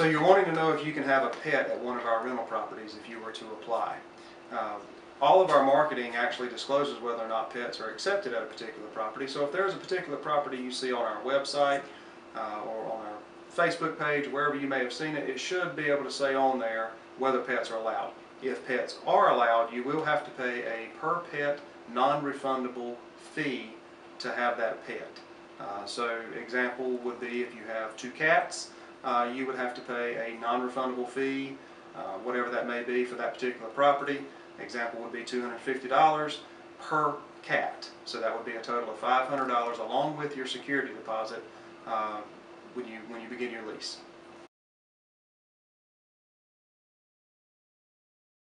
So you're wanting to know if you can have a pet at one of our rental properties if you were to apply. All of our marketing actually discloses whether or not pets are accepted at a particular property. So if there's a particular property you see on our website or on our Facebook page, wherever you may have seen it, it should be able to say on there whether pets are allowed. If pets are allowed, you will have to pay a per pet non-refundable fee to have that pet. So example would be if you have 2 cats, you would have to pay a non-refundable fee, whatever that may be for that particular property. Example would be $250 per cat. So that would be a total of $500 along with your security deposit when you begin your lease.